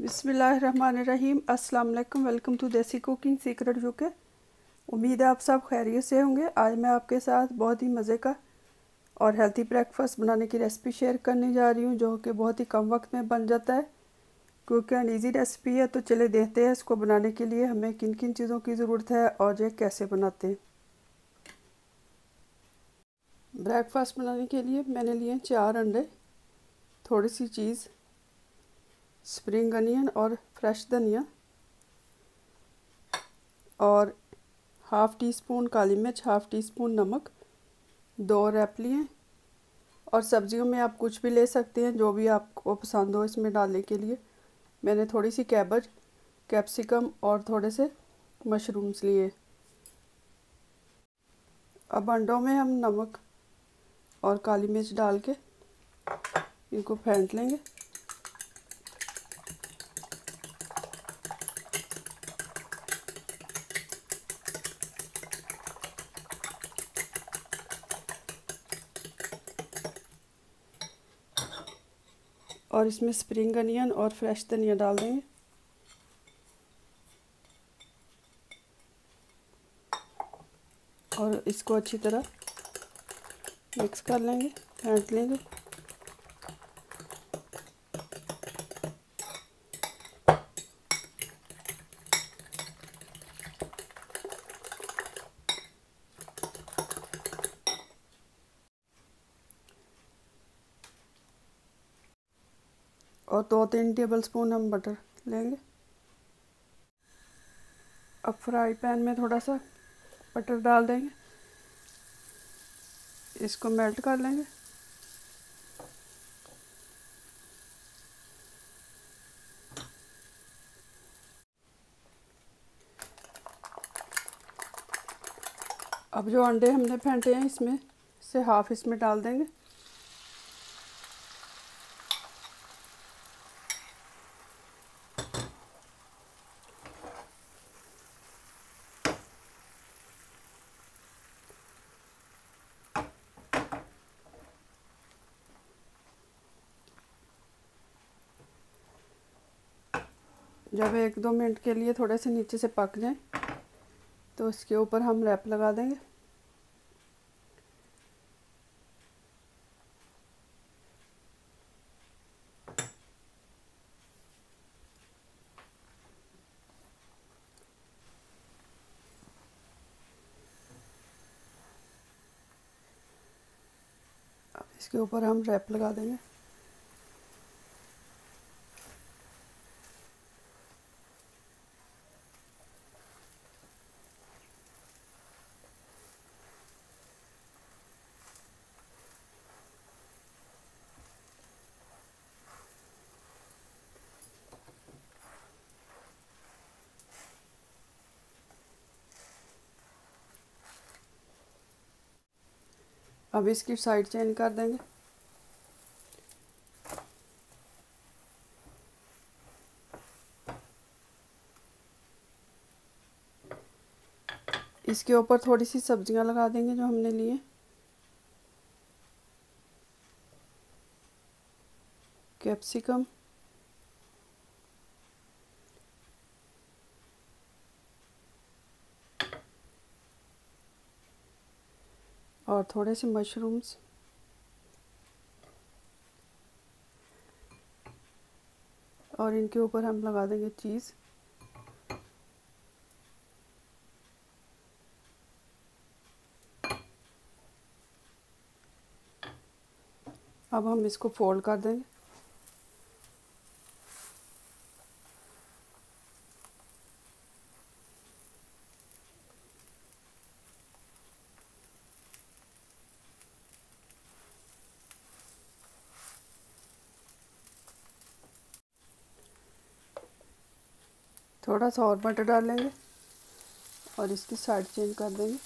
बिस्मिल्लाहिर्रहमानिर्रहीम। अस्सलामुअलैकुम। Welcome to desi cooking secret UK. उम्मीद है आप सब खैरियत से होंगे। आज मैं आपके साथ बहुत ही मज़े का और हेल्दी ब्रेकफास्ट बनाने की रेसिपी शेयर करने जा रही हूँ, जो कि बहुत ही कम वक्त में बन जाता है, क्योंकि अनईजी रेसिपी है। तो चले देखते हैं इसको बनाने के लिए हमें किन किन चीज़ों की ज़रूरत है और ये कैसे बनाते हैं। ब्रेकफास्ट बनाने के लिए मैंने लिए 4 अंडे, थोड़ी सी चीज़, स्प्रिंग अनियन और फ्रेश धनिया, और 1/2 टी स्पून काली मिर्च, 1/2 टी स्पून नमक, 2 रेपलियाँ। और सब्जियों में आप कुछ भी ले सकते हैं जो भी आपको पसंद हो इसमें डालने के लिए। मैंने थोड़ी सी कैबेज, कैप्सिकम और थोड़े से मशरूम्स लिए। अब अंडों में हम नमक और काली मिर्च डाल के इनको फेंट लेंगे। और इसमें स्प्रिंग अनियन और फ्रेश धनिया डाल देंगे। और इसको अच्छी तरह मिक्स कर लेंगे, फेंट लेंगे। और 2-3 टेबलस्पून हम बटर लेंगे। अब फ्राई पैन में थोड़ा सा बटर डाल देंगे, इसको मेल्ट कर लेंगे। अब जो अंडे हमने फेंटे हैं इसमें से 1/2 इसमें डाल देंगे। जब 1-2 मिनट के लिए थोड़े से नीचे से पक जाएं तो इसके ऊपर हम रैप लगा देंगे। अब इसके ऊपर हम रैप लगा देंगे। अब इसकी साइड चेंज कर देंगे। इसके ऊपर थोड़ी सी सब्जियां लगा देंगे जो हमने लिए। कैप्सिकम, और थोड़े से मशरूम्स, और इनके ऊपर हम लगा देंगे चीज़। अब हम इसको फोल्ड कर देंगे। थोड़ा सा और बटर डाल लेंगे और इसकी साइड चेंज कर देंगे।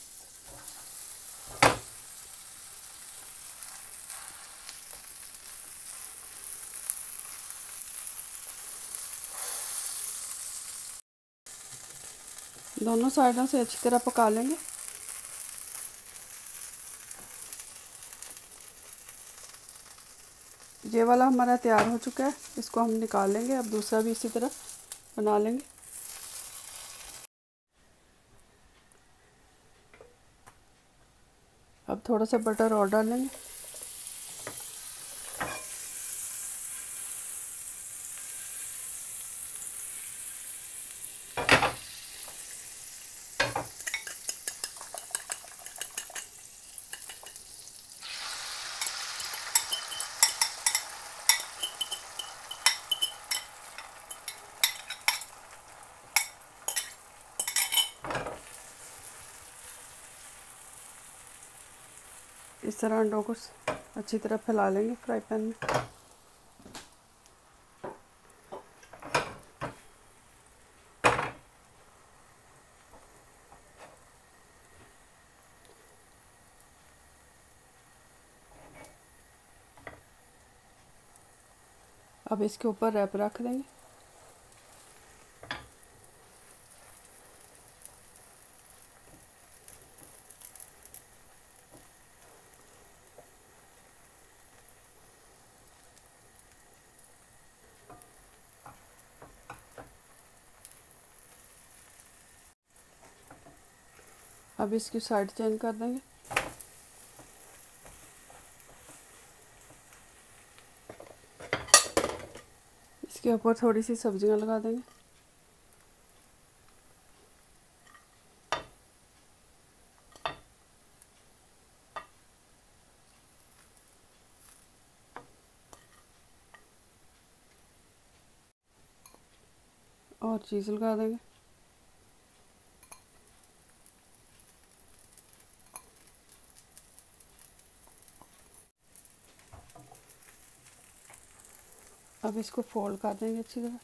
दोनों साइडों से अच्छी तरह पका लेंगे। ये वाला हमारा तैयार हो चुका है, इसको हम निकाल लेंगे। अब दूसरा भी इसी तरह बना लेंगे। अब थोड़ा सा बटर और डालेंगे। इस तरह अंडों को अच्छी तरह फैला लेंगे फ्राई पैन में। अब इसके ऊपर रैप रख देंगे। अब इसकी साइड चेंज कर देंगे। इसके ऊपर थोड़ी सी सब्जियां लगा देंगे। और चीज़ लगा देंगे। अब इसको फोल्ड कर देंगे अच्छी तरह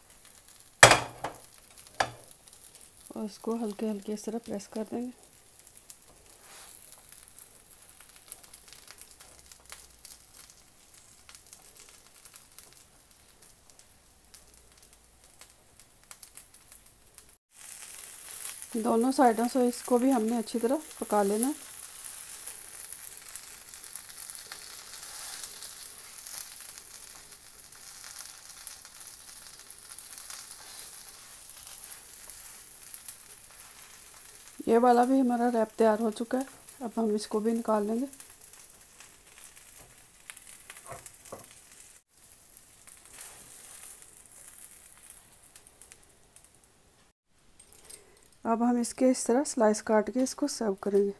और इसको हल्के हल्के इस तरह प्रेस कर देंगे। दोनों साइडों से इसको भी हमने अच्छी तरह पका लेना है। ये वाला भी हमारा रैप तैयार हो चुका है। अब हम इसको भी निकाल लेंगे। अब हम इसके इस तरह स्लाइस काट के इसको सर्व करेंगे।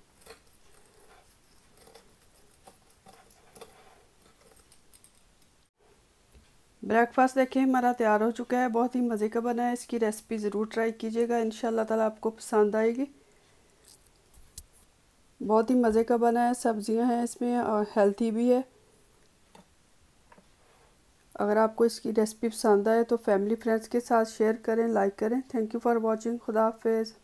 ब्रेकफास्ट देखिए हमारा तैयार हो चुका है। बहुत ही मज़े का बना है। इसकी रेसिपी ज़रूर ट्राई कीजिएगा, इंशाल्लाह ताला आपको पसंद आएगी। बहुत ही मज़े का बना है, सब्जियां हैं इसमें और हेल्थी भी है। अगर आपको इसकी रेसिपी पसंद आए तो फैमिली फ्रेंड्स के साथ शेयर करें, लाइक करें। Thank you for watching. खुदा हाफिज़।